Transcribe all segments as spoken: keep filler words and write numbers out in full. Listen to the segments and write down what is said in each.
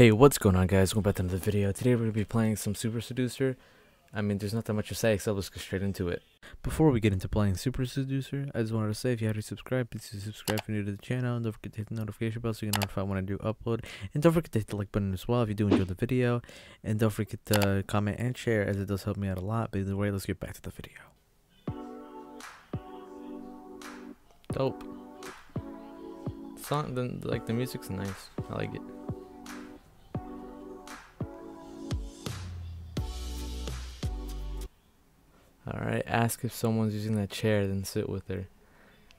Hey, what's going on, guys? Welcome back to another video. Today we're going to be playing some Super Seducer. I mean, there's not that much to say, except let's go straight into it. Before we get into playing Super Seducer, I just wanted to say, if you haven't subscribed, please subscribe if you're new to the channel, and don't forget to hit the notification bell so you get notified when I do upload, and don't forget to hit the like button as well if you do enjoy the video, and don't forget to comment and share, as it does help me out a lot. But either way, let's get back to the video. Dope. Song, the, like the music's nice. I like it. Alright, ask if someone's using that chair, then sit with her.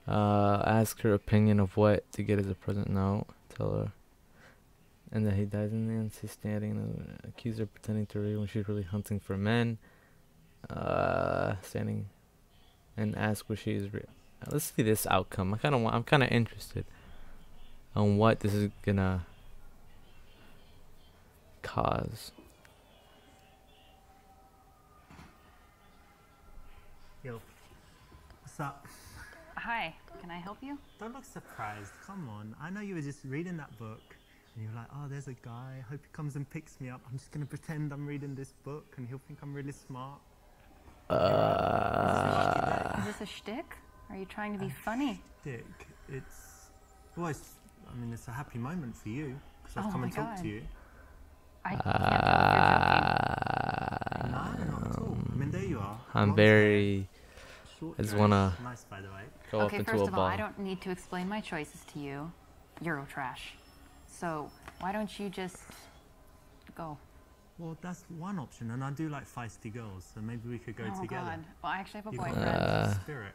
Uh, ask her opinion of what to get as a present. No, tell her. And that he dies in the end, she's standing. And accuse her pretending to read when she's really hunting for men. Uh, standing. And ask what she is real. Let's see this outcome. I kind of want. I'm kind of interested on what this is gonna cause. Yo, what's up? Hi, can I help you? Don't look surprised, come on. I know you were just reading that book, and you were like, oh, there's a guy, I hope he comes and picks me up. I'm just gonna pretend I'm reading this book, and he'll think I'm really smart. Uh... Is this a shtick? Are you trying to be a funny? Shtick, it's... Well, it's, I mean, it's a happy moment for you, because I've oh come and God. talked to you. I can't uh, no, not at all. I mean, there you are. I'm very... I just want to go up into a ball. Okay, first of all, I don't need to explain my choices to you. Euro trash. So, why don't you just go? Well, that's one option, and I do like feisty girls, so maybe we could go oh, together. Oh, God. Well, I actually have a You've boyfriend. Got a spirit.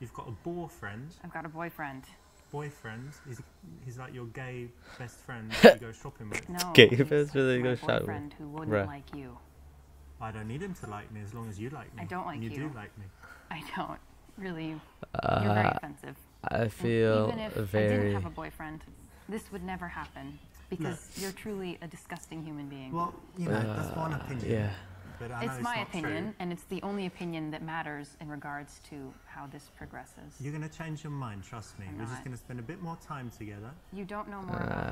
You've got a boyfriend. I've got a boyfriend. Boyfriend? He's, he's like your gay best friend that you go shopping with. No, gay best friend you go shopping with. Who wouldn't right. like you. I don't need him to like me as long as you like me. I don't like and you. You do like me. I don't. Really. Uh, you're very offensive. I feel and even if very... I didn't have a boyfriend, this would never happen. Because no. you're truly a disgusting human being. Well, you know, uh, that's one opinion. Yeah. But I know it's, it's my opinion, true. and it's the only opinion that matters in regards to how this progresses. You're going to change your mind, trust me. I'm We're not. just going to spend a bit more time together. You don't know more uh, about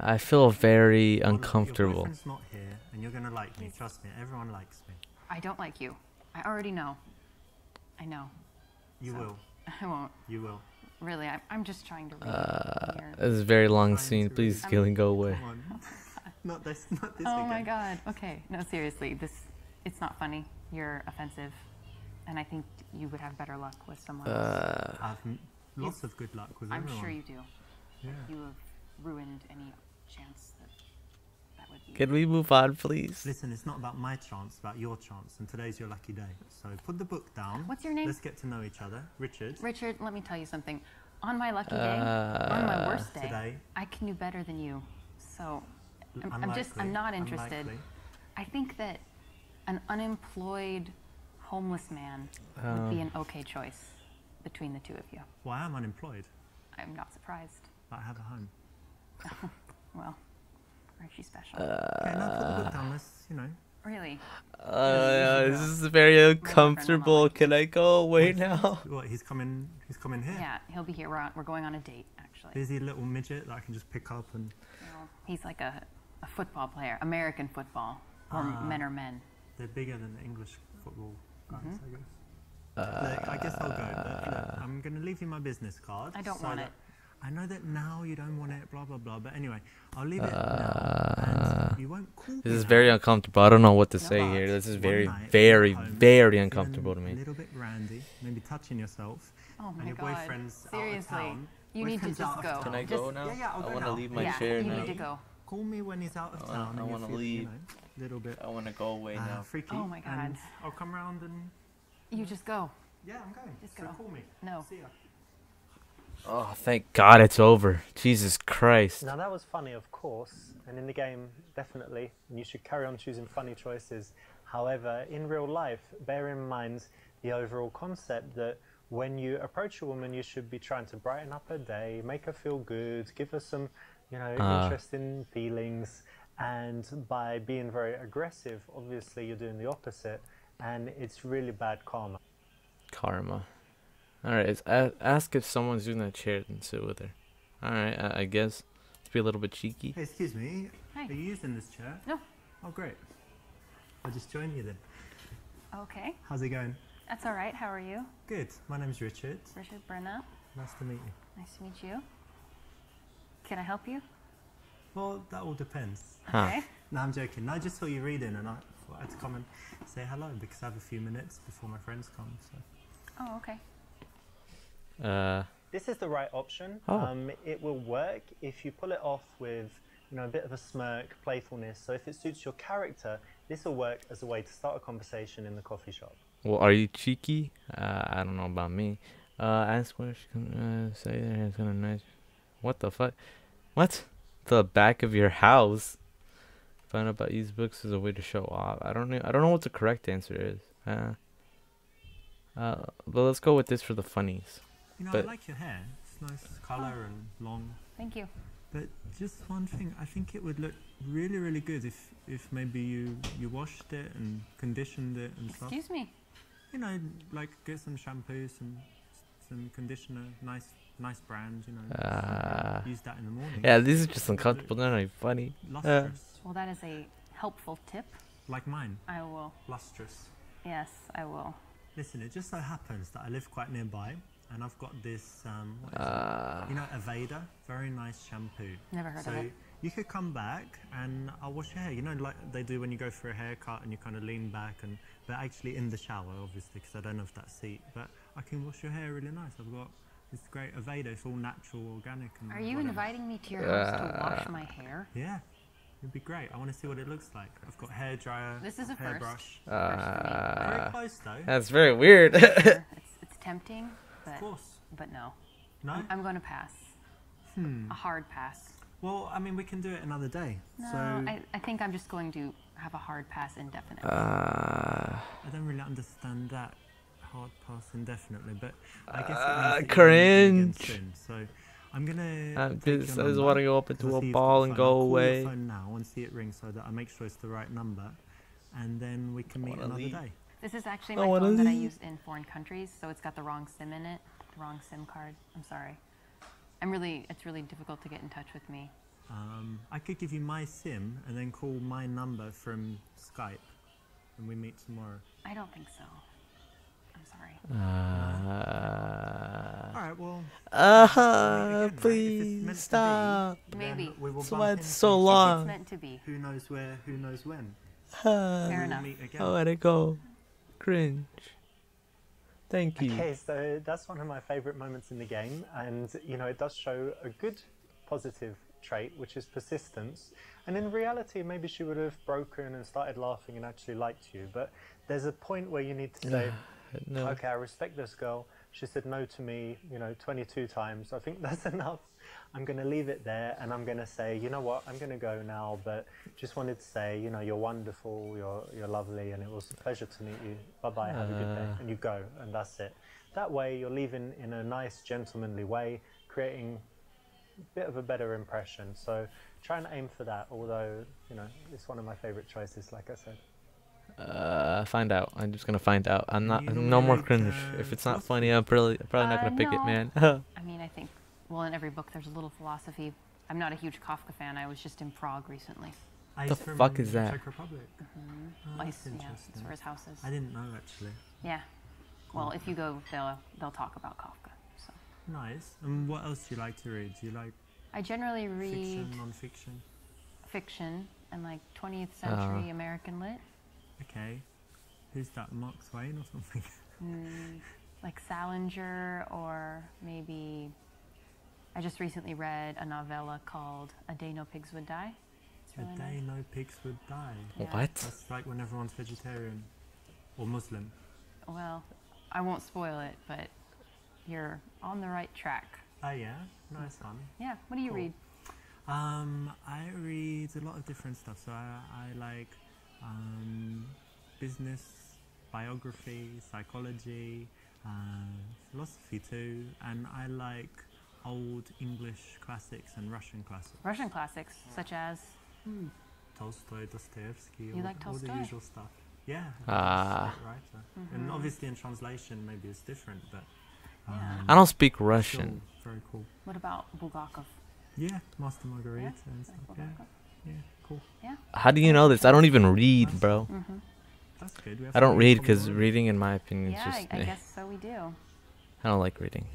it. I feel very well, uncomfortable. Your boyfriend's not here, and you're going to like me, trust me. Everyone likes me. I don't like you. I already know. I know. You so. will. I won't. You will. Really, I'm, I'm just trying to read. Uh, this is a very long scene. Please, Gillian, go away. Not this, not this oh again. my God. Okay. No, seriously, this, it's not funny. You're offensive. And I think you would have better luck with someone uh, else. I've lots of good luck with I'm everyone. I'm sure you do. Yeah. You have ruined any chance that that would be. Can we move on, please? Listen, it's not about my chance, it's about your chance. And today's your lucky day. So put the book down. What's your name? Let's get to know each other. Richard. Richard, let me tell you something. On my lucky uh, day, on my worst day, today, I can do better than you. So... I'm, I'm just, I'm not interested. Unlikely. I think that an unemployed homeless man uh, would be an okay choice between the two of you. Well, I am unemployed. I'm not surprised. But I have a home. Well, aren't you special? Uh, okay, now put the book down, let's, you know. Really? Uh, yeah, this is very uncomfortable. Can I go away now? What, he's coming, he's coming here? Yeah, he'll be here. We're, on, we're going on a date, actually. Busy little midget that I can just pick up and... Well, he's like a... A football player, American football, or uh, men are men. They're bigger than the English football guys, mm-hmm. I guess. Uh, look, I guess I'll go. Look, look, I'm going to leave you my business card. I don't so want it. I know that now you don't want it, blah, blah, blah. But anyway, I'll leave uh, it now. And you won't call this is out. very uncomfortable. I don't know what to no, say here. This is very, very, home, very uncomfortable to me. A little bit randy, maybe touching yourself. Oh, my and your God. boyfriend's Seriously, out of town. you need to just go. Can I go just, now? Yeah, yeah, I'll go I want to leave my yeah, chair you now. Need to go. Call me when he's out of town. I want to leave. You know, little bit. I want to go away uh, now. Freaky. Oh my God. And I'll come around and. You just go. Yeah, I'm going. Just so go. Call me. No. See ya. Oh, thank God it's over. Jesus Christ. Now that was funny, of course, and in the game, definitely, and you should carry on choosing funny choices. However, in real life, bear in mind the overall concept that when you approach a woman, you should be trying to brighten up her day, make her feel good, give her some. You know, uh, interesting feelings, and by being very aggressive, obviously you're doing the opposite, and it's really bad karma. Karma. All right, it's, ask if someone's using that chair and sit with her. All right, I, I guess to be a little bit cheeky. Hey, excuse me. Hi. Are you using this chair? No. Oh, great. I'll just join you then. Okay. How's it going? That's all right. How are you? Good. My name's Richard. Richard Brenna. Nice to meet you. Nice to meet you. Can I help you? Well, that all depends. Huh. Okay. No, I'm joking. No, I just saw you reading and I thought I had to come and say hello because I have a few minutes before my friends come. So. Oh, okay. Uh, this is the right option. Oh. Um, it will work if you pull it off with, you know, a bit of a smirk, playfulness. So if it suits your character, this will work as a way to start a conversation in the coffee shop. Well, are you cheeky? Uh, I don't know about me. Uh, ask what she can uh, say there. It's kind of nice. What the fuck? What? The back of your house. Find out about these books as a way to show off. I don't know. I don't know what the correct answer is. Uh, uh, but let's go with this for the funnies. You know, but I like your hair. It's nice color and long. Thank you. But just one thing, I think it would look really, really good if, if maybe you, you washed it and conditioned it and stuff. Excuse me? You know, like get some shampoo, some some conditioner, nice nice brand, you know. Uh, use that in the morning. Yeah, these are just uncomfortable, they're not even funny. Lustrous. Uh, well, that is a helpful tip. Like mine. I will. Lustrous. Yes, I will. Listen, it just so happens that I live quite nearby. And I've got this, um, what is uh, it? You know, Aveda, very nice shampoo. Never heard so of it. So you could come back and I'll wash your hair. You know, like they do when you go for a haircut and you kind of lean back, and but actually in the shower, obviously, because I don't have that seat. But I can wash your hair really nice. I've got this great Aveda. It's all natural, organic. And Are you whatever. inviting me to your house uh, to wash my hair? Yeah, it'd be great. I want to see what it looks like. I've got hair dryer. This is a hair first. Brush. Uh, first for me. Very close though. That's very weird. it's, it's tempting. But, of course. But no. No? I'm, I'm going to pass. Hmm. A hard pass. Well, I mean, we can do it another day. No, so I, I think I'm just going to have a hard pass indefinitely. Uh, I don't really understand that hard pass indefinitely, but I guess uh, it means cringe. Soon, so I'm going to... I just want to go up into a ball and go away. I'll call your phone now and see it ring so that I make sure it's the right number, and then we can meet another leave. day. This is actually my oh, phone that I use in foreign countries, so it's got the wrong SIM in it, the wrong SIM card. I'm sorry. I'm really, it's really difficult to get in touch with me. Um, I could give you my SIM and then call my number from Skype, and we meet tomorrow. I don't think so. I'm sorry. Uh, All right, well. Uh huh. Again, please right? stop. Be, Maybe. We will so it's so long. If it's meant to be. Who knows where? Who knows when? Uh, Fair enough. I'll let it go. Cringe. Thank you. Okay, so that's one of my favorite moments in the game, and you know it does show a good positive trait, which is persistence, and in reality maybe she would have broken and started laughing and actually liked you, but there's a point where you need to say, no. Okay, I respect this girl, she said no to me, you know, twenty-two times, I think that's enough. I'm going to leave it there, and I'm going to say, you know what, I'm going to go now, but just wanted to say, you know, you're wonderful, you're you're lovely, and it was a pleasure to meet you. Bye-bye, have uh, a good day. And you go, and that's it. That way, you're leaving in a nice, gentlemanly way, creating a bit of a better impression. So try and aim for that, although, you know, it's one of my favorite choices, like I said. Uh, find out. I'm just going to find out. I'm not, no more cringe. If it's not funny, I'm probably, probably not going to uh, pick no. it, man. I mean, I think... Well, in every book, there's a little philosophy. I'm not a huge Kafka fan. I was just in Prague recently. What the fuck is that? Czech Republic. Mm-hmm. Oh, Ice, yeah, that's where his house is. I didn't know, actually. Yeah. Well, oh. if you go, they'll, they'll talk about Kafka. So. Nice. And what else do you like to read? Do you like... I generally read... Fiction, non-fiction? Fiction and, like, twentieth century uh-huh. American lit. Okay. Who's that? Mark Twain or something? mm, like Salinger or maybe... I just recently read a novella called A Day No Pigs Would Die. Really a Day nice. No Pigs Would Die? Yeah. What? That's like when everyone's vegetarian or Muslim. Well, I won't spoil it, but you're on the right track. Oh, uh, yeah? Nice one. Yeah. What do you cool. read? Um, I read a lot of different stuff. So I, I like um, business, biography, psychology, uh, philosophy too, and I like... Old English classics and Russian classics. Russian classics, such as? Mm. Tolstoy, Dostoevsky, you all, like Tolstoy? all the usual stuff. Yeah, ah. great writer. Mm-hmm. And obviously in translation maybe it's different, but... Um, yeah. I don't speak Russian. Very cool. What about Bulgakov? Yeah, Master Margarita yeah, and stuff. Like yeah. yeah, cool. Yeah. How do you know this? I don't even read, that's, bro. Mm-hmm. That's good. We have I don't read because reading, in my opinion, yeah, is just. Yeah, I guess so. We do. I don't like reading.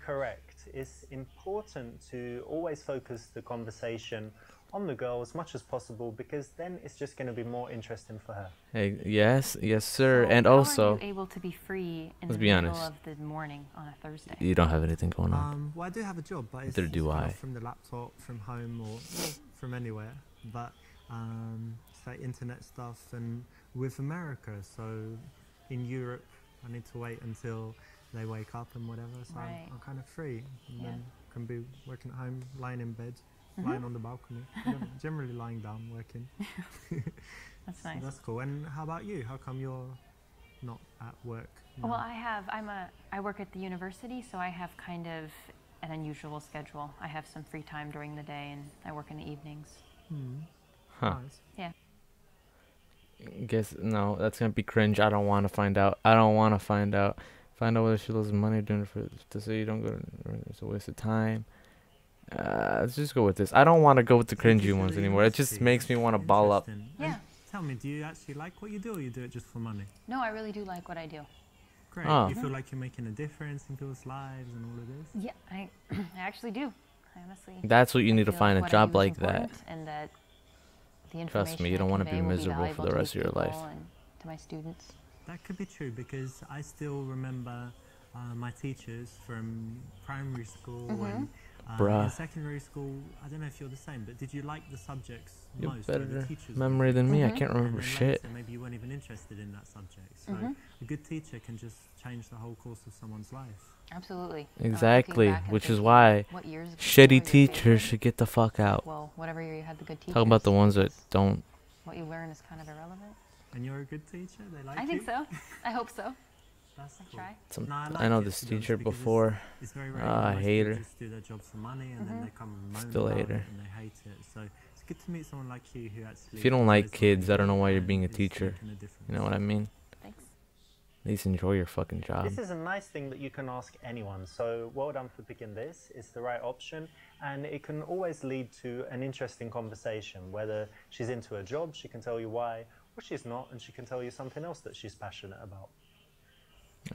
Correct. It's important to always focus the conversation on the girl as much as possible, because then it's just going to be more interesting for her. Hey, yes, yes, sir. So and how also, are you able to be free in let's the be middle honest. of the morning on a Thursday? You don't have anything going on. Um, well, I do have a job, but it's do kind I. Of from the laptop, from home, or from anywhere. But um, it's like internet stuff, and with America. So in Europe, I need to wait until they wake up and whatever. So right. I'm, I'm kind of free, and yeah. then can be working at home, lying in bed. Lying on the balcony, generally lying down, working. That's nice. So that's cool. And how about you? How come you're not at work now? Well, I have. I'm a. I work at the university, so I have kind of an unusual schedule. I have some free time during the day, and I work in the evenings. Hmm. Huh. Nice. Yeah. I guess no. That's gonna be cringe. I don't want to find out. I don't want to find out. Find out whether she loses money doing it for to say you don't go. To, it's a waste of time. Uh, let's just go with this. I don't want to go with the cringy ones anymore. It just makes me want to ball up. Yeah. Tell me, do you actually like what you do, or you do it just for money? No, I really do like what I do. Great. Oh. You feel like you're making a difference in people's lives and all of this? Yeah, I, I actually do. I honestly. That's what you need to find, a job like that. And that the Trust me, you don't want to be miserable for the rest of your life. To my students. That could be true, because I still remember uh, my teachers from primary school mm-hmm. and. Um, in secondary school, I don't know if you're the same, but did you like the subjects you most? Better the teachers memory than me. Mm-hmm. I can't remember shit. Later, maybe you weren't even interested in that subject. So mm-hmm. a good teacher can just change the whole course of someone's life. Absolutely. Exactly, oh, which is why shitty teachers should get the fuck out. Well, whatever year you had the good teachers. Talk about the ones that don't. What you learn is kind of irrelevant. And you're a good teacher? They like you? I think so. I hope so. That's cool. Some, no, I, like I know this teacher before. It's, it's very rare uh, I hate her. Just do their job for money and mm-hmm. then they come and moan Still hate her. And they hate it. So it's good to meet someone like you who actually. If you don't like kids, I don't know why you're being a teacher. You know what I mean? Thanks. At least enjoy your fucking job. This is a nice thing that you can ask anyone. So well done for picking this. It's the right option, and it can always lead to an interesting conversation. Whether she's into a job, she can tell you why, or she's not, and she can tell you something else that she's passionate about.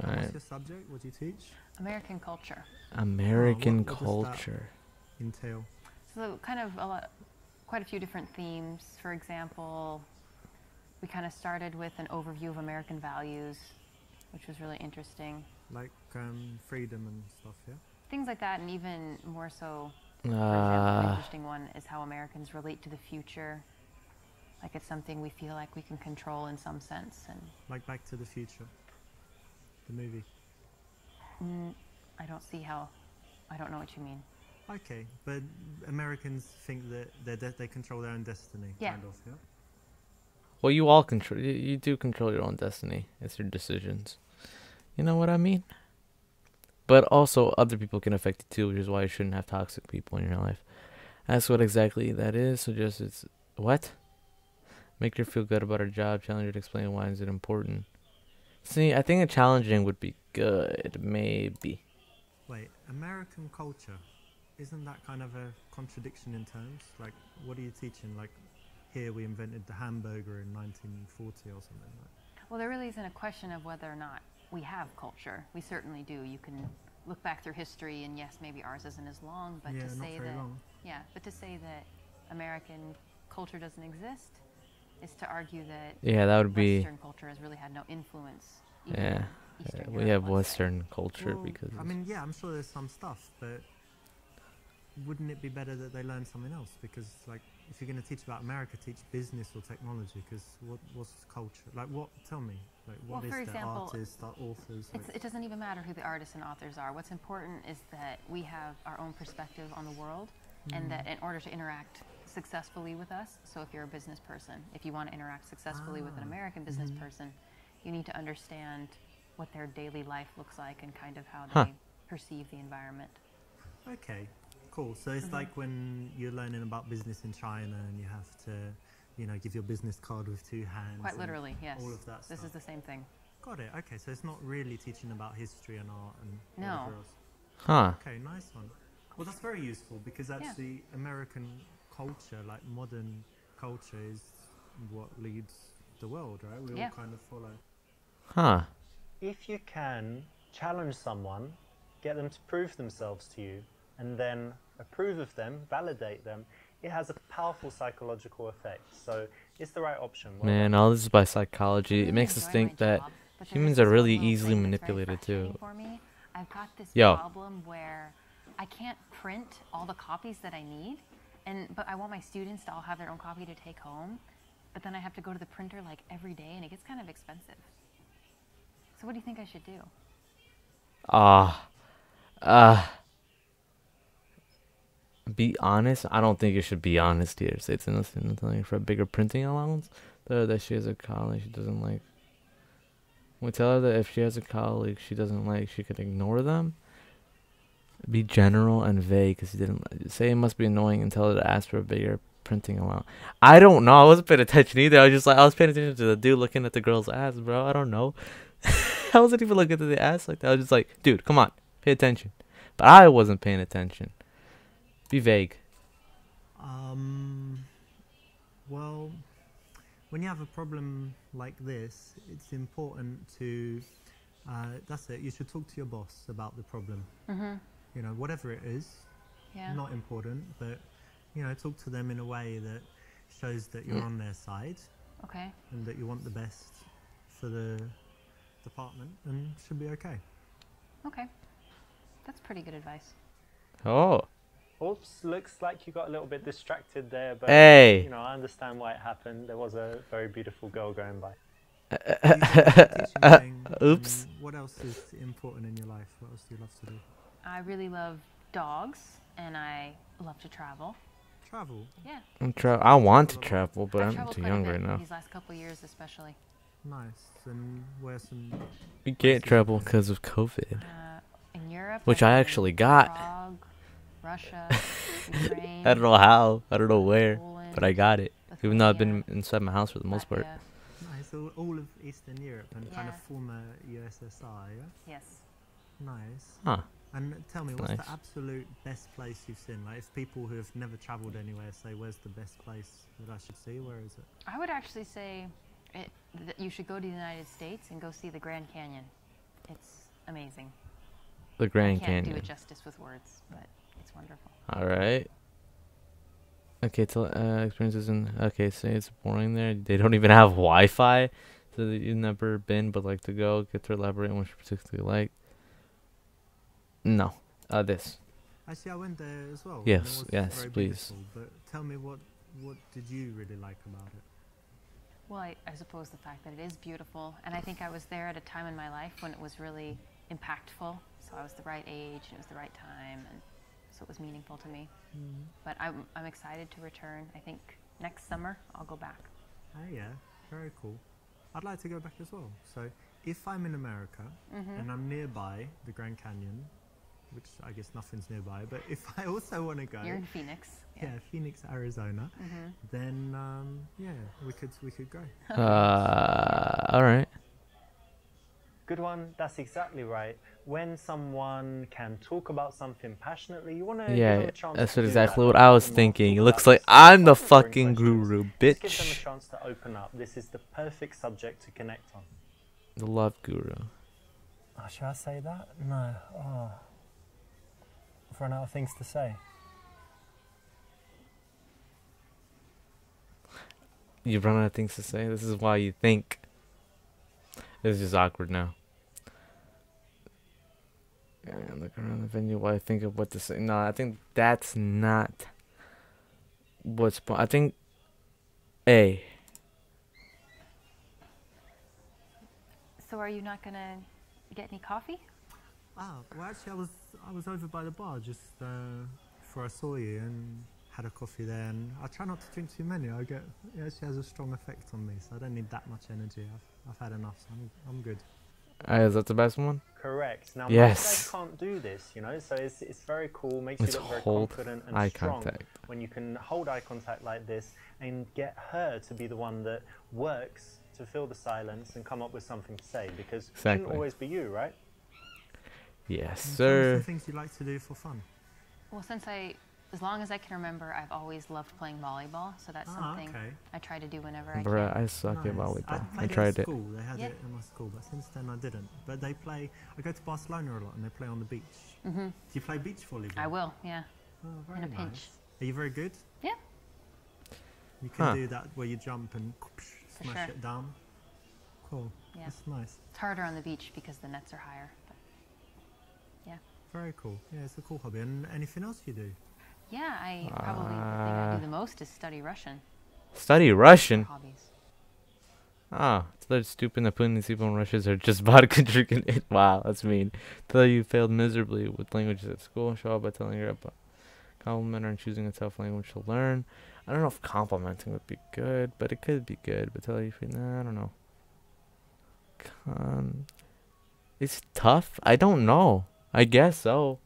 All right. What's your subject? What do you teach? American culture. American oh, what, what culture. Does that entail? So kind of a lot, quite a few different themes. For example, we kind of started with an overview of American values, which was really interesting. Like um, freedom and stuff, yeah? Things like that, and even more so, for uh, example, an interesting one is how Americans relate to the future. Like it's something we feel like we can control in some sense. And like Back to the Future. The movie. Mm, I don't see how. I don't know what you mean. Okay, but Americans think that they they control their own destiny. Yeah. Kind of, yeah? Well, you all control. You, you do control your own destiny. It's your decisions. You know what I mean. But also, other people can affect it too, which is why you shouldn't have toxic people in your life. That's what exactly that is. So just it's what. Make her feel good about her job. Challenge her to explain why is it important. See, I think a challenging would be good, maybe. Wait, American culture, isn't that kind of a contradiction in terms? Like, what are you teaching? Like, here we invented the hamburger in nineteen forty or something like that. Well, there really isn't a question of whether or not we have culture. We certainly do. You can look back through history, and yes, maybe ours isn't as long, but yeah, to say that, long. yeah, but to say that American culture doesn't exist. Is to argue that yeah, that would be Western culture has really had no influence. Yeah, yeah we have Western culture well, because I mean, yeah, I'm sure there's some stuff, but wouldn't it be better that they learn something else? Because like, if you're going to teach about America, teach business or technology. Because what what's culture? Like, what? Tell me, like, what well, is the artists, the authors? It's, like, it doesn't even matter who the artists and authors are. What's important is that we have our own perspective on the world, mm. and that in order to interact. Successfully with us. So if you're a business person, if you want to interact successfully ah, with an American business mm-hmm. person, you need to understand what their daily life looks like and kind of how huh. they perceive the environment. Okay, cool. So it's mm-hmm. like when you're learning about business in China and you have to, you know, give your business card with two hands. Quite literally, yes. All of that This stuff. is the same thing. Got it. Okay, so it's not really teaching about history and art and no. whatever else. Huh. Okay, nice one. Well, that's very useful, because actually yeah. American culture, like modern culture, is what leads the world, right? We yeah. all kind of follow. Huh. If you can challenge someone, get them to prove themselves to you, and then approve of them, validate them, it has a powerful psychological effect. So it's the right option. Man, all this is by psychology. It makes us think that humans are really easily manipulated too. I've got this Yo. problem where I can't print all the copies that I need, and but I want my students to all have their own copy to take home, but then I have to go to the printer like every day, and it gets kind of expensive. So what do you think I should do? Ah, uh, uh, be honest. I don't think you should be honest here. Say it's innocent like for a bigger printing allowance. Though that she has a colleague she doesn't like. We tell her that if she has a colleague she doesn't like, she could ignore them. Be general and vague, because he didn't say it must be annoying, and tell her to ask for a bigger printing allowance. I don't know. I wasn't paying attention either. I was just like, I was paying attention to the dude looking at the girl's ass, bro. I don't know. I wasn't even looking at the ass like that. I was just like, dude, come on, pay attention. But I wasn't paying attention. Be vague. Um. Well, when you have a problem like this, it's important to. Uh, that's it. You should talk to your boss about the problem. Mm-hmm. You know, whatever it is, yeah. not important, but, you know, talk to them in a way that shows that you're yeah. on their side. Okay. And that you want the best for the department, and should be okay. Okay. That's pretty good advice. Oh. Oops, looks like you got a little bit distracted there, but, hey. you know, I understand why it happened. There was a very beautiful girl going by. Thing, Oops. Um, what else is important in your life? What else do you love to do? I really love dogs, and I love to travel. Travel? Yeah. I'm tra I want to travel, but I've I'm too young right now. These last couple years especially. Nice. And where some... We can't travel because of COVID. Uh, in Europe. Which I, I actually got. Prague, Russia, Ukraine. I don't know how. I don't know where. Poland, but I got it. Lithuania, even though I've been inside my house for the most Latvia. part. So all of Eastern Europe and yeah. kind of former U S S R, yeah? Yes. Nice. Huh. And tell me, That's what's nice. the absolute best place you've seen? Like, if people who have never travelled anywhere say, where's the best place that I should see, where is it? I would actually say it, that you should go to the United States and go see the Grand Canyon. It's amazing. The Grand Canyon. I can't Canyon. do it justice with words, but it's wonderful. All right. Okay, tell, uh, experiences in... Okay, say so it's boring there. They don't even have Wi-Fi. So you've never been, but like to go. Get to elaborate on what you particularly like. No. Uh, this. Actually, I went there as well. Yes, yes, please. But tell me, what, what did you really like about it? Well, I, I suppose the fact that it is beautiful. And I think I was there at a time in my life when it was really impactful. So I was the right age, and it was the right time, and... so it was meaningful to me. Mm-hmm. But I'm, I'm excited to return. I think next summer I'll go back. Oh yeah, very cool. I'd like to go back as well. So if I'm in America mm-hmm. and I'm nearby the Grand Canyon, which I guess nothing's nearby, but if I also want to go... You're in Phoenix. Yeah, yeah Phoenix, Arizona. Mm-hmm. Then, um, yeah, we could, we could go. uh, all right. Good one. That's exactly right. When someone can talk about something passionately, you want to yeah, give them a chance. That's to do exactly that. what I was thinking. It looks like I'm the fucking guru, bitch. Just give them a chance to open up. This is the perfect subject to connect on. The love guru. Oh, should I say that? No. Oh. I've run out of things to say. You've run out of things to say? This is why you think. This is awkward now. And look around the venue while I think of what to say. No, I think that's not what's... I think... A. So are you not going to get any coffee? Oh, well, actually, I was, I was over by the bar just uh, before I saw you and had a coffee there. And I try not to drink too many. I get, it actually has a strong effect on me, so I don't need that much energy. I've I've had enough, so I'm, I'm good. Uh, is that the best one? Correct. Now, yes. Most guys can't do this, you know, so it's, it's very cool. Makes Let's you look very confident and eye strong contact. When you can hold eye contact like this and get her to be the one that works to fill the silence and come up with something to say, because exactly. it shouldn't always be you, right? Yes, and sir. What are the things you like to do for fun? Well, since I, as long as I can remember, I've always loved playing volleyball. So that's ah, something okay. I try to do whenever Bruh, I can. Bruh, I suck nice. at volleyball. I, I, I tried it. School. They had yep. it in my school, but since then I didn't. But they play, I go to Barcelona a lot and they play on the beach. Mm-hmm. Do you play beach volleyball? I will, yeah. Oh, very in a nice. pinch. Are you very good? Yeah. You can huh. do that where you jump and For smash sure. it down. Cool. Yeah. That's nice. It's harder on the beach because the nets are higher. But yeah. Very cool. Yeah, it's a cool hobby. And anything else you do? Yeah, I uh, probably the thing I do the most is study Russian. Study Russian? Hobbies. Ah, it's those stupid Napoleonic people in Russia are just vodka drinking it. Wow, that's mean. Though you failed miserably with languages at school, show up by telling your grandpa. Compliment her on choosing a tough language to learn. I don't know if complimenting would be good, but it could be good. But tell you, if you, nah, I don't know. Con it's tough. I don't know. I guess so.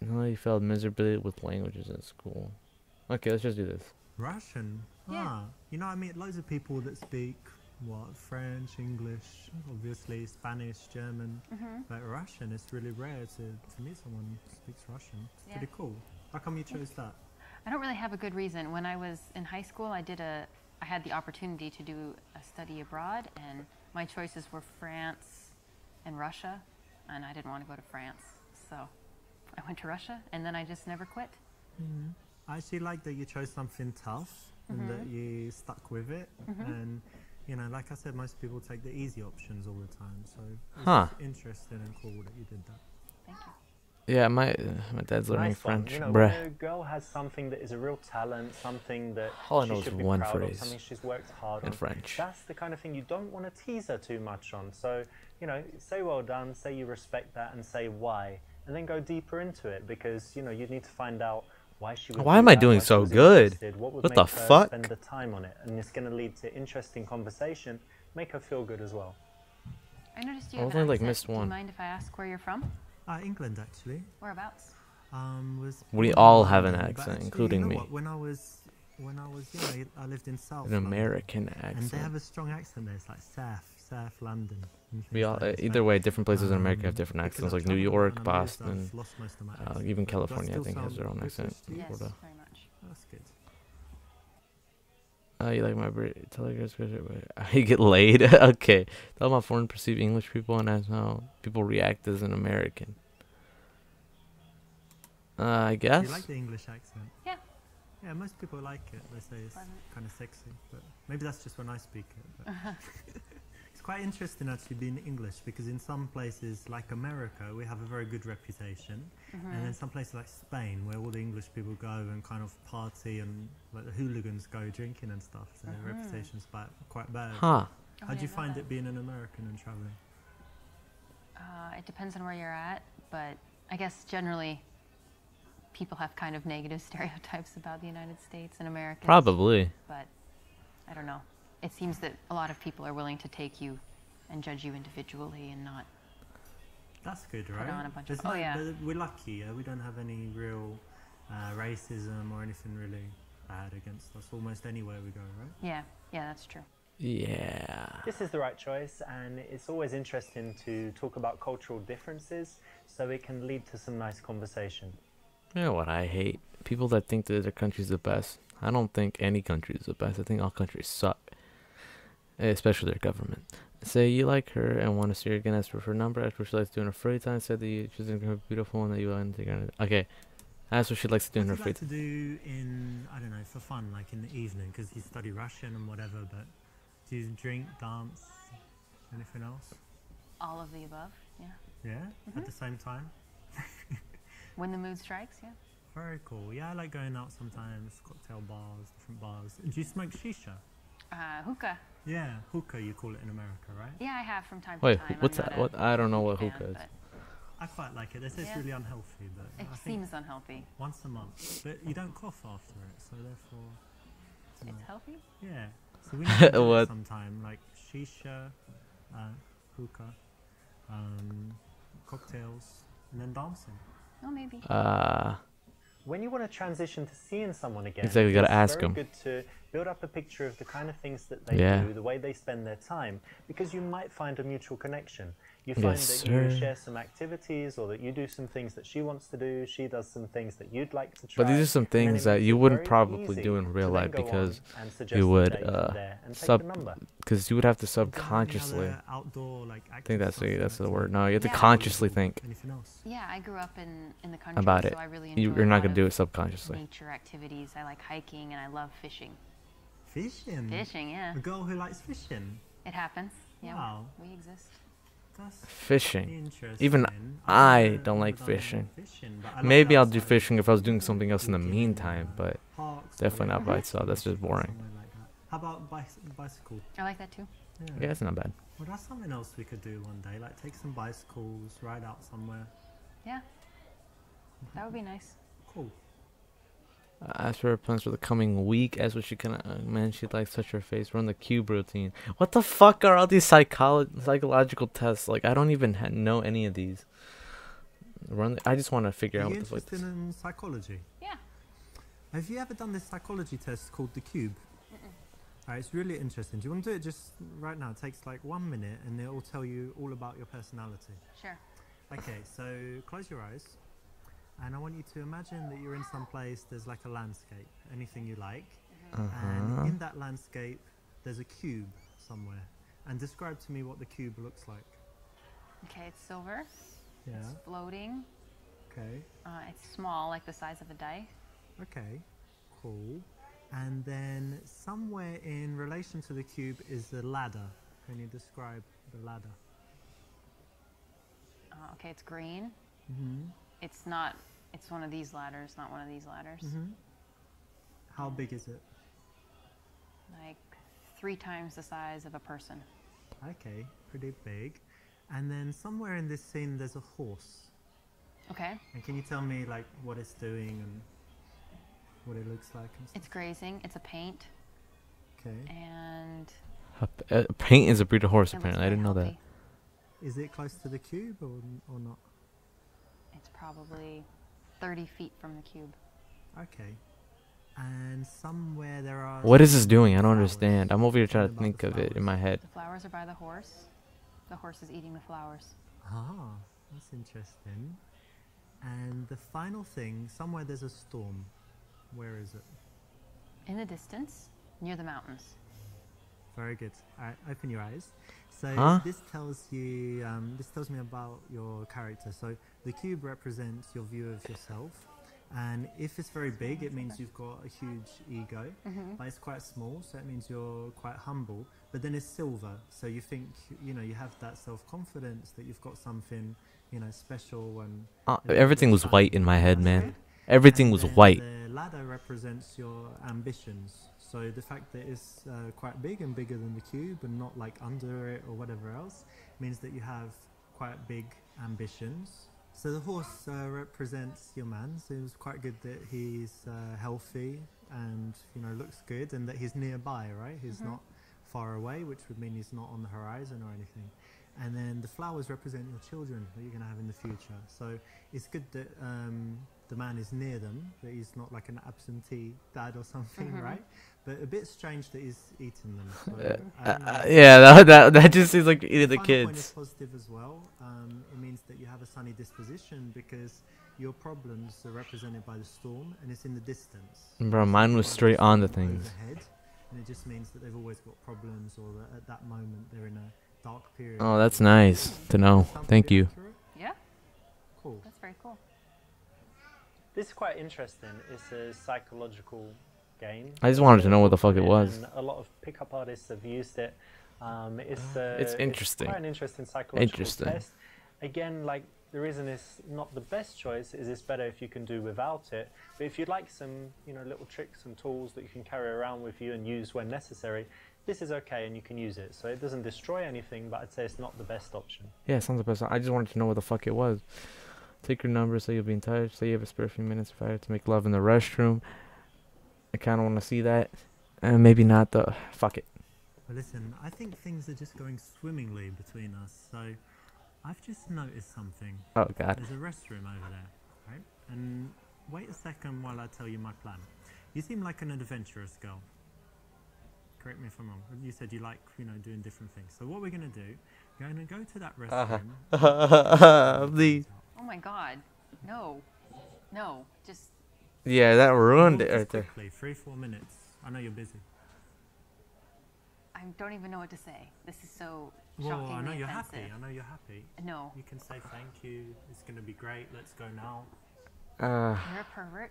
No, you failed miserably with languages at school. Okay, let's just do this. Russian. Yeah. Ah, you know, I meet loads of people that speak what French, English, obviously Spanish, German, mm-hmm. but Russian. It's really rare to to meet someone who speaks Russian. It's yeah. pretty cool. How come you chose that? I don't really have a good reason. When I was in high school, I did a, I had the opportunity to do a study abroad, and my choices were France and Russia, and I didn't want to go to France, so I went to Russia, and then I just never quit. Mm-hmm. I actually like that you chose something tough mm-hmm. and that you stuck with it, mm-hmm. and you know, like I said, most people take the easy options all the time, so it's huh. interesting and cool that you did that. Thank you. Yeah, my uh, my dad's learning nice French. You know, when a girl has something that is a real talent, something that All she should be one proud of, something she's worked hard in on. French. That's the kind of thing you don't want to tease her too much on. So, you know, say well done, say you respect that, and say why, and then go deeper into it because you know you need to find out why she. Would why do am that, I doing so good? Interested, what would what make the her fuck? Spend the time on it, and it's going to lead to interesting conversation. Make her feel good as well. I noticed you. I only like missed one. Do you mind if I ask where you're from? Uh, England, actually. Whereabouts? Um, was we all have an accent, actually, including you know me. What? When I was, when I was, yeah, I, I lived in South. An London, American accent. And they have a strong accent there. It's like South, South London. We all, like either way, different places um, in America have different accents, like New York, Boston, uh, even California. I think has their own accent. Yes, Florida. Very much. That's good. Uh, you like my telegraph? I get laid. Okay. Tell my foreign perceived English people and that's how people react as an American. Uh, I guess. You like the English accent? Yeah. Yeah, most people like it. They say it's kind of sexy, but maybe that's just when I speak it. But it's quite interesting actually being English because in some places like America, we have a very good reputation. Mm-hmm. And then some places like Spain, where all the English people go and kind of party and like the hooligans go drinking and stuff, so mm-hmm. their reputation's bad, quite bad. Huh. Oh, how do you find that. it being an American and traveling? Uh, it depends on where you're at, but I guess generally people have kind of negative stereotypes about the United States and Americans. Probably. But I don't know. It seems that a lot of people are willing to take you and judge you individually and not... That's good, right? On a bunch of, oh, yeah. We're lucky. Uh, we don't have any real uh, racism or anything really bad against us almost anywhere we go, right? Yeah. Yeah, that's true. Yeah. This is the right choice, and it's always interesting to talk about cultural differences, so it can lead to some nice conversation. You know what I hate? People that think that their country's the best. I don't think any country's the best. I think all countries suck, especially their government. Say you like her and want to see her again. As for her number, as for she likes doing her free time, said that you, she's beautiful and that you want to take her. Okay, as for she likes doing her free time. What do you like to do in, I don't know, for fun, like in the evening? Because you study Russian and whatever, but do you drink, dance, anything else? All of the above, yeah. Yeah? Mm-hmm. At the same time? When the mood strikes, yeah. Very cool. Yeah, I like going out sometimes, cocktail bars, different bars. Do you smoke shisha? Uh, hookah. Yeah, hookah you call it in America, right? Yeah, I have from time Wait, to time. Wait, what's that? What? I don't know what hookah is. I quite like it. They say yeah. it's really unhealthy, but... It I seems think unhealthy. Once a month. But you don't cough after it, so therefore... It's know. healthy? Yeah. So we need to do it sometime, like shisha, uh, hookah, um, cocktails, and then dancing. Oh, maybe. Uh... When you want to transition to seeing someone again, exactly, you gotta it's ask very them. good to build up a picture of the kind of things that they yeah. do, the way they spend their time, because you might find a mutual connection. You find yes, that you sir. share some activities, or that you do some things that she wants to do, she does some things that you'd like to try. But these are some things that you wouldn't probably do in real life, because you would uh sub because you would have to subconsciously outdoor, like, I think that's the that's the word. No, you have to yeah. consciously think. Yeah, I grew up in in the country about it. So I really enjoy You're not gonna do it subconsciously. Nature activities. I like hiking and I love fishing. Fishing. Fishing, yeah. A girl who likes fishing. It happens. Yeah. Wow. We, we exist. Fishing. Even I don't like fishing. Maybe I'll do fishing if I was doing something else in the meantime, but definitely not by itself. That's just boring. How about bicycle? I like that too. Yeah, it's not bad. Well, that's something else we could do one day. Like take some bicycles, ride out somewhere. Yeah, that would be nice. Cool. Uh, as for her plans for the coming week, as what she can, uh, man, she'd like touch her face, run the cube routine. What the fuck are all these psycholo psychological tests? Like, I don't even ha know any of these. Run. The I just want to figure are out you what the fuck this is. Interested in psychology? Yeah. Have you ever done this psychology test called the cube? Mm-mm. Alright, it's really interesting. Do you want to do it just right now? It takes like one minute, and it'll tell you all about your personality. Sure. Okay, so close your eyes. And I want you to imagine that you're in some place, there's like a landscape, anything you like. Mm-hmm. Uh-huh. And in that landscape, there's a cube somewhere. And describe to me what the cube looks like. Okay, it's silver. Yeah. It's floating. Okay. Uh, it's small, like the size of a dice. Okay, cool. And then somewhere in relation to the cube is a ladder. Can you describe the ladder? Uh, okay, it's green. Mm-hmm. It's not, it's one of these ladders, not one of these ladders. Mm-hmm. How big is it? Like three times the size of a person. Okay, pretty big. And then somewhere in this scene, there's a horse. Okay. And can you tell me like what it's doing and what it looks like? And it's grazing, it's a paint. Okay. And... A, a paint is a breed of horse apparently, I didn't know that. Is it close to the cube or, or not? It's probably thirty feet from the cube. Okay. And somewhere there are... What is this doing? I don't understand. I'm over here trying to think of it in my head. The flowers are by the horse. The horse is eating the flowers. Ah, that's interesting. And the final thing, somewhere there's a storm. Where is it? In the distance, near the mountains. Very good. All right, open your eyes. So huh? this tells you, um, this tells me about your character. So the cube represents your view of yourself. And if it's very big, it means you've got a huge ego. Mm-hmm. But it's quite small, so it means you're quite humble. But then it's silver, so you think, you know, you have that self-confidence that you've got something, you know, special. And uh, everything was white in my head, man. Everything was white. The ladder represents your ambitions. So the fact that it's uh, quite big and bigger than the cube and not like under it or whatever else means that you have quite big ambitions. So the horse uh, represents your man. So it was quite good that he's uh, healthy and, you know, looks good and that he's nearby, right? He's mm-hmm. not far away, which would mean he's not on the horizon or anything. And then the flowers represent your children that you're going to have in the future. So it's good that... Um, the man is near them, that he's not like an absentee dad or something, mm-hmm. right? But a bit strange that he's eating them. So uh, uh, yeah, that, that, that just seems like eating the, the kids. The point is positive as well. Um, it means that you have a sunny disposition because your problems are represented by the storm and it's in the distance. Bro, mine was straight on the things. Overhead, and it just means that they've always got problems or that at that moment they're in a dark period. Oh, that's nice to know. Thank you. Yeah. Cool. That's very cool. This is quite interesting. It's a psychological game. I just wanted to know what the fuck it was. And a lot of pickup artists have used it. Um, it's, uh, it's interesting. It's quite an interesting psychological interesting. test. Again, like the reason it's not the best choice is it's better if you can do without it. But if you'd like some, you know, little tricks and tools that you can carry around with you and use when necessary, this is okay and you can use it. So it doesn't destroy anything, but I'd say it's not the best option. Yeah, it sounds the best. I just wanted to know what the fuck it was. Take your number so you'll be in touch. Say you have a spare few minutes if I have to make love in the restroom. I kind of want to see that. And uh, maybe not, though. Fuck it. Well, listen, I think things are just going swimmingly between us. So I've just noticed something. Oh, God. There's a restroom over there, right? And wait a second while I tell you my plan. You seem like an adventurous girl. Correct me if I'm wrong. You said you like, you know, doing different things. So what we're going to do You're going to go to that restroom. Uh-huh. the... Oh my God. No. No. Just... Yeah, that ruined it right there. Quickly, three, four minutes. I know you're busy. I don't even know what to say. This is so shockingly offensive. Well, I know you're happy. I know you're happy. No. You can say thank you. It's going to be great. Let's go now. Uh, you're a pervert,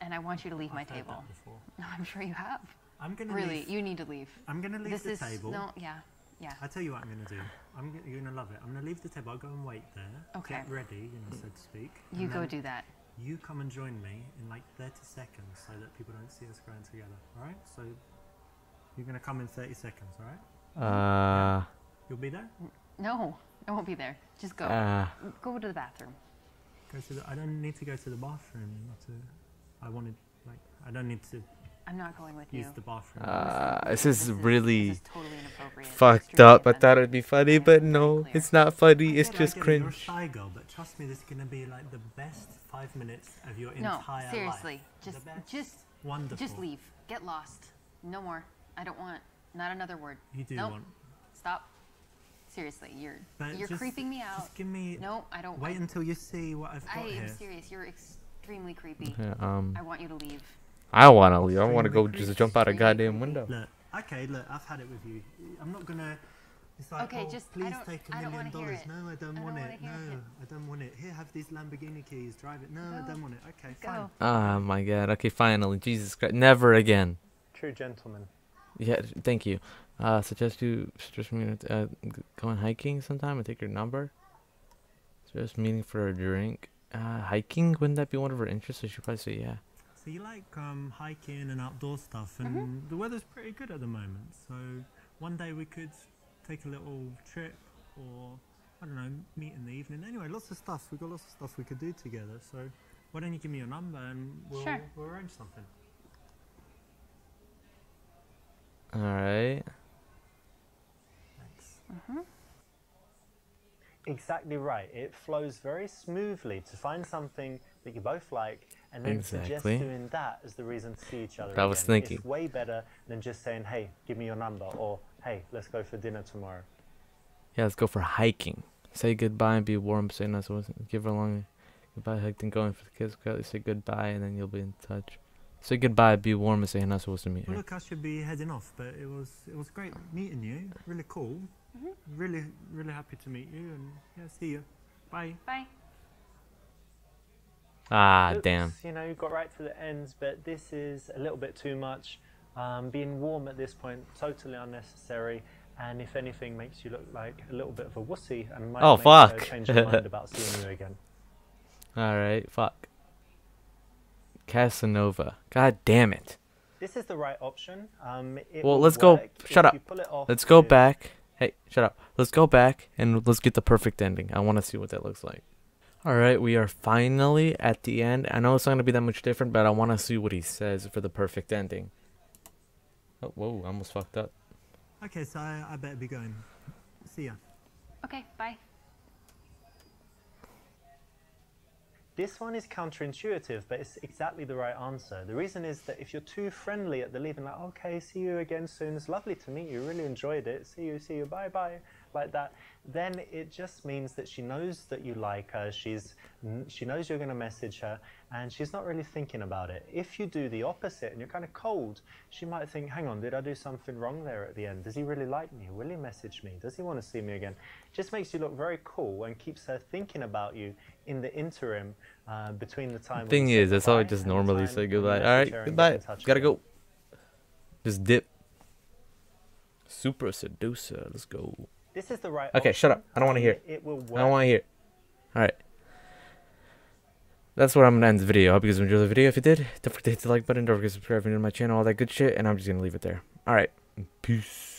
and I want you to leave I've my heard table. That before. No, I'm sure you have. I'm gonna really, leave. You need to leave. I'm going to leave this the is, table. No, yeah, yeah. I'll tell you what I'm going to do. I'm gonna, you're going to love it. I'm going to leave the table. I'll go and wait there. Okay. Get ready, you know, so to speak. You go do that. You come and join me in like thirty seconds so that people don't see us going together, all right? So you're going to come in thirty seconds, all right? Uh, yeah. You'll be there? No, I won't be there. Just go. Uh, go to the bathroom. Go to the, I don't need to go to the bathroom. To, I wanted, like, I don't need to... I'm not going with Use you. The bathroom. Uh, this is this really is, this is totally inappropriate. Fucked up. I thought it'd be funny, but no, it's not funny. It's just cringe. You're a shy girl, but trust me, this is gonna be like the best five minutes of your entire life. No, seriously, just, just, wonderful. Just leave. Get lost. No more. I don't want. Not another word. You do nope. want. Stop. Seriously, you're but you're just, creeping me out. Just give me. No, I don't. Wait I, until you see what I've got I here. I am serious. You're extremely creepy. Yeah, um, I want you to leave. I don't want to leave. I want to go just jump out a goddamn window. Look, okay, look, I've had it with you. I'm not gonna. It's like, okay, oh, just please take a million dollars. No, I don't want it. No, I don't want it. Here, have these Lamborghini keys. Drive it. No, I don't want it. Okay, fine. Oh my God. Okay, finally. Jesus Christ. Never again. True gentleman. Yeah. Thank you. Uh, suggest you suggest me uh, going hiking sometime and take your number. Suggest meeting for a drink. Uh, hiking. Wouldn't that be one of her interests? I should probably say yeah. So you like um, hiking and outdoor stuff, and mm-hmm. the weather's pretty good at the moment. So one day we could take a little trip, or I don't know, meet in the evening. Anyway, lots of stuff. We've got lots of stuff we could do together. So why don't you give me your number and we'll, sure. we'll arrange something. All right. Thanks. Mm-hmm. Exactly right. It flows very smoothly to find something that you both like. And then exactly. suggest doing that as the reason to see each other. I was thinking. It's way better than just saying, hey, give me your number, or hey, let's go for dinner tomorrow. Yeah, let's go for hiking. Say goodbye and be warm. Say nice words. Give her a long goodbye, hiked and going for the kids. Girl, say goodbye, and then you'll be in touch. Say goodbye, be warm, and say nice words to meet her. Well, look, I should be heading off, but it was it was great meeting you. Really cool. Mm-hmm. Really, really happy to meet you, and yeah, see you. Bye. Bye. Ah, Oops, damn. You know, you got right to the ends, but this is a little bit too much. Um, being warm at this point, totally unnecessary, and if anything, makes you look like a little bit of a wussy and might oh, make fuck. You change your mind about seeing you again. Alright, fuck. Casanova. God damn it. This is the right option. Um, it well, let's go. Shut up. Let's go back. Hey, shut up. Let's go back and let's get the perfect ending. I want to see what that looks like. Alright, we are finally at the end. I know it's not going to be that much different, but I want to see what he says for the perfect ending. Oh, whoa, I almost fucked up. Okay, so I, I better be going. See ya. Okay, bye. This one is counterintuitive, but it's exactly the right answer. The reason is that if you're too friendly at the leaving, like, okay, see you again soon, it's lovely to meet you, really enjoyed it, see you, see you, bye-bye, like that, then it just means that she knows that you like her, she's, she knows you're going to message her, and she's not really thinking about it. If you do the opposite and you're kind of cold, she might think, hang on, did I do something wrong there at the end? Does he really like me? Will he message me? Does he want to see me again? Just makes you look very cool and keeps her thinking about you in the interim uh, between the time... The thing is, that's how I just normally say goodbye. Alright, goodbye. Gotta go. Just dip. Super Seducer. Let's go. This is the right Okay, option. Shut up. I don't want to hear it. It will work. I don't want to hear it. Alright. That's where I'm going to end the video. I hope you guys enjoyed the video. If you did, don't forget to hit the like button. Don't forget to subscribe if you're new to my channel. All that good shit. And I'm just going to leave it there. Alright. Peace.